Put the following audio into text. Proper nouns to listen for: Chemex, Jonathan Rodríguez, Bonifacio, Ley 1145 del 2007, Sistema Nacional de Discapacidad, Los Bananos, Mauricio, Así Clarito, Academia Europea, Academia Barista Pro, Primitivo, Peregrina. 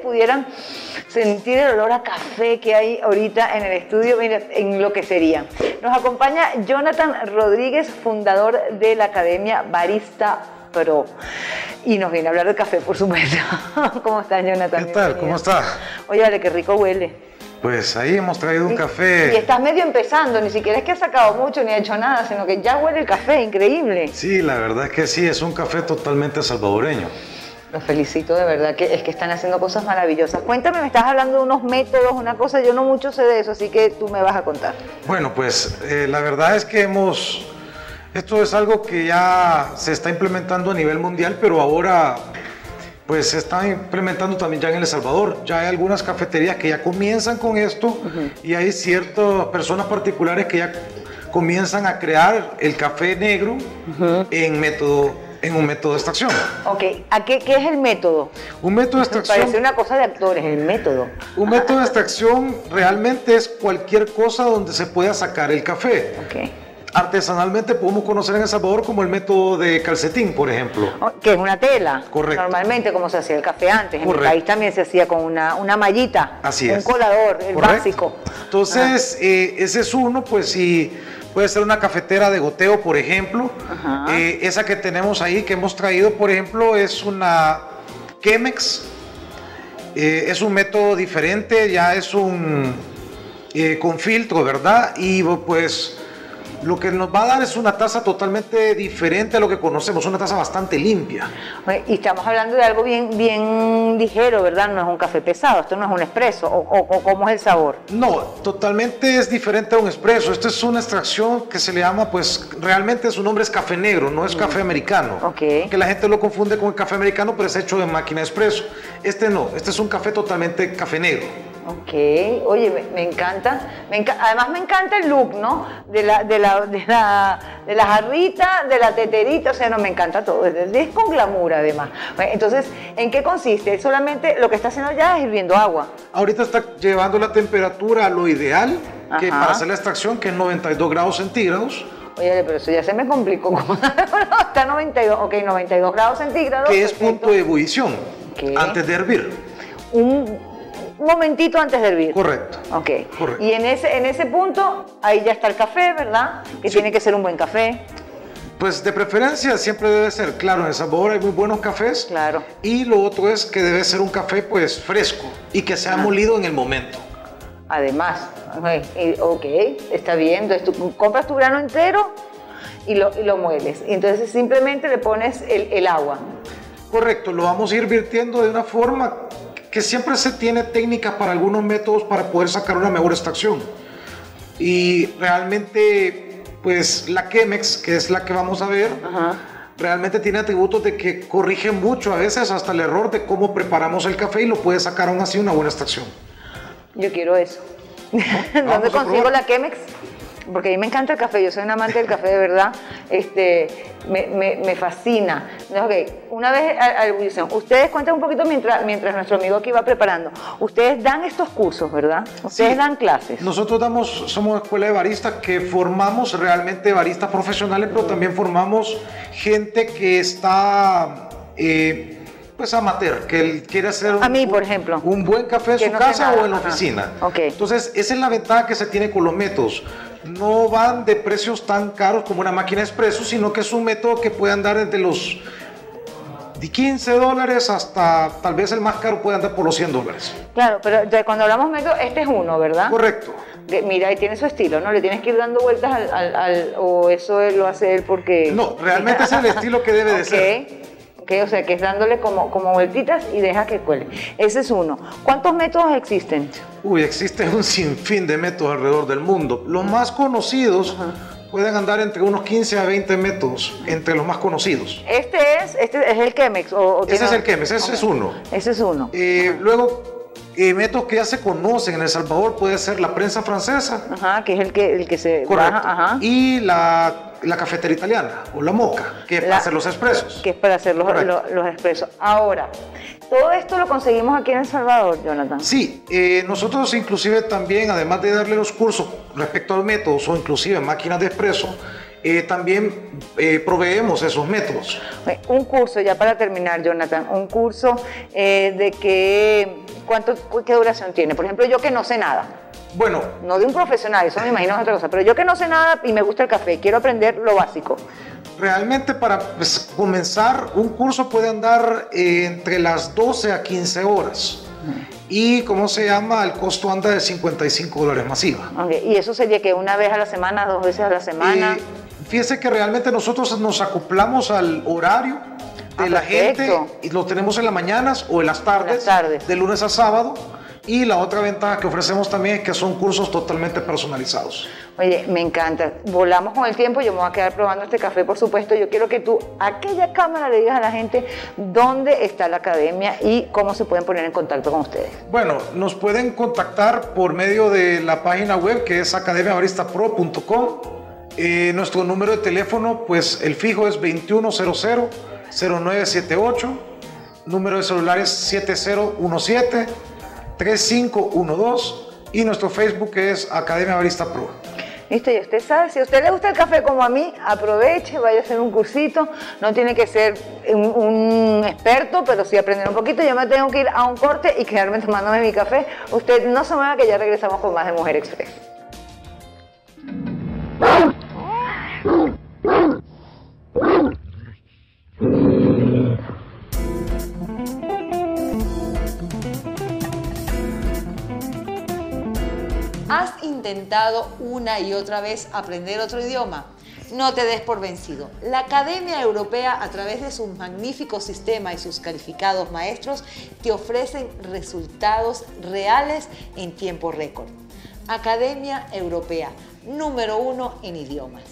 pudieran sentir el olor a café que hay ahorita en el estudio, mira, enloquecerían. Nos acompaña Jonathan Rodríguez, fundador de la Academia Barista Pro, y nos viene a hablar de café, por supuesto. ¿Cómo estás, Jonathan? ¿Qué tal? ¿Cómo estás? Oye, vale, qué rico huele. Pues ahí hemos traído un café. Y estás medio empezando, ni siquiera es que has sacado mucho ni has hecho nada, sino que ya huele el café, increíble. Sí, la verdad es que sí, es un café totalmente salvadoreño. Los felicito, de verdad, que es que están haciendo cosas maravillosas. Cuéntame, me estás hablando de unos métodos, una cosa, yo no mucho sé de eso, así que tú me vas a contar. Bueno, pues la verdad es que esto es algo que ya se está implementando a nivel mundial, pero ahora pues se está implementando también ya en El Salvador. Ya hay algunas cafeterías que ya comienzan con esto, y hay ciertas personas particulares que ya comienzan a crear el café negro en un método de extracción. Ok, ¿qué es el método? Un método de extracción... Parece una cosa de actores, el método. Un método de extracción realmente es cualquier cosa donde se pueda sacar el café. Ok. Artesanalmente podemos conocer en El Salvador como el método de calcetín, por ejemplo. Que es una tela. Correcto. Normalmente como se hacía el café antes. En mi país también se hacía con una mallita. Así es. Un colador, el básico. Entonces, ese es uno, pues si puede ser una cafetera de goteo, por ejemplo. Esa que tenemos ahí, que hemos traído, por ejemplo, es una Chemex. Es un método diferente, ya es un con filtro, ¿verdad? Y pues lo que nos va a dar es una taza totalmente diferente a lo que conocemos, una taza bastante limpia. Y estamos hablando de algo bien, bien ligero, ¿verdad? No es un café pesado, esto no es un espresso, o ¿cómo es el sabor? No, totalmente es diferente a un espresso. Esto es una extracción que se le llama, pues, realmente su nombre es café negro, no es café americano. Que la gente lo confunde con el café americano, pero es hecho en máquina de espresso. Este no, este es un café totalmente café negro. Ok, oye, me encanta, además me encanta el look, ¿no? De la jarrita, de la teterita, o sea, no, me encanta todo, es con glamour además. Entonces, ¿en qué consiste? Solamente lo que está haciendo ya es hirviendo agua. Ahorita está llevando la temperatura a lo ideal, que para hacer la extracción, que es 92 grados centígrados. Oye, pero eso ya se me complicó, está 92, ok, 92 grados centígrados. Que es punto de ebullición, antes de hervir. Un momentito antes de hervir. Correcto. Ok. Correcto. Y en ese punto, ahí ya está el café, ¿verdad? Que tiene que ser un buen café. Pues de preferencia siempre debe ser, claro, en El Salvador hay muy buenos cafés. Claro. Y lo otro es que debe ser un café, pues, fresco y que sea molido en el momento. Además, ok, está bien. Entonces tú compras tu grano entero y lo mueles. Y entonces simplemente le pones el agua. Correcto, lo vamos a ir vertiendo de una forma que siempre se tiene técnicas para algunos métodos para poder sacar una mejor extracción. Y realmente, pues la Chemex, que es la que vamos a ver, realmente tiene atributos de que corrige mucho a veces hasta el error de cómo preparamos el café y lo puede sacar aún así una buena extracción. Yo quiero eso. ¿Dónde consigo la Chemex? Porque a mí me encanta el café, yo soy un amante del café, de verdad, me fascina. Okay, una vez a la ebullición, ustedes cuentan un poquito mientras nuestro amigo aquí va preparando. Ustedes dan estos cursos, ¿verdad? Ustedes dan clases. Nosotros somos escuela de baristas que formamos realmente baristas profesionales, pero también formamos gente que está pues amateur, que quiere hacer por ejemplo, un buen café en su casa o en la oficina. Entonces esa es la ventaja que se tiene con los métodos. No van de precios tan caros como una máquina espresso, sino que es un método que puede andar desde los $15 hasta tal vez el más caro puede andar por los $100. Claro, pero cuando hablamos método, este es uno, ¿verdad? Correcto. Mira, y tiene su estilo, ¿no? Le tienes que ir dando vueltas o eso lo hace él porque... No, realmente es el estilo que debe de ser. O sea, que es dándole como vueltitas y deja que cuele. Ese es uno. ¿Cuántos métodos existen? Uy, existe un sinfín de métodos alrededor del mundo. Los más conocidos pueden andar entre unos 15 a 20 métodos, entre los más conocidos. ¿Este es el Chemex? Ese es el Chemex, ese es uno. Ese es uno. Luego... métodos que ya se conocen en El Salvador puede ser la prensa francesa, que es el que se baja, y la cafetera italiana o la moca, que es para hacer los expresos. Que es para hacer los expresos. Ahora, todo esto lo conseguimos aquí en El Salvador, Jonathan. Sí, nosotros inclusive también, además de darle los cursos respecto al método, o inclusive máquinas de expreso, también proveemos esos métodos. Un curso, ya para terminar, Jonathan, un curso de qué duración tiene. Por ejemplo, yo que no sé nada. Bueno. No de un profesional, eso me imagino es otra cosa, pero yo que no sé nada y me gusta el café, quiero aprender lo básico. Realmente para pues, comenzar, un curso puede andar entre las 12 a 15 horas. Y ¿cómo se llama? El costo anda de $55 más IVA. Okay. ¿Y eso sería que una vez a la semana, dos veces a la semana? Fíjese que realmente nosotros nos acoplamos al horario de la gente y lo tenemos en las mañanas o en las tardes, de lunes a sábado. Y la otra ventaja que ofrecemos también es que son cursos totalmente personalizados. Oye, me encanta. Volamos con el tiempo, yo me voy a quedar probando este café, por supuesto. Yo quiero que tú a aquella cámara le digas a la gente dónde está la academia y cómo se pueden poner en contacto con ustedes. Bueno, nos pueden contactar por medio de la página web que es academiabaristapro.com. Nuestro número de teléfono, pues el fijo es 2100-0978. Número de celular es 7017-3512 y nuestro Facebook es Academia Barista Pro. Listo, y usted sabe, si a usted le gusta el café como a mí, aproveche, vaya a hacer un cursito, no tiene que ser un experto, pero sí aprender un poquito. Yo me tengo que ir a un corte y quedarme tomándome mi café. Usted no se mueva que ya regresamos con más de Mujer Express. ¿Has intentado una y otra vez aprender otro idioma? No te des por vencido. La Academia Europea, a través de su magnífico sistema y sus calificados maestros, te ofrecen resultados reales en tiempo récord. Academia Europea, número 1 en idiomas.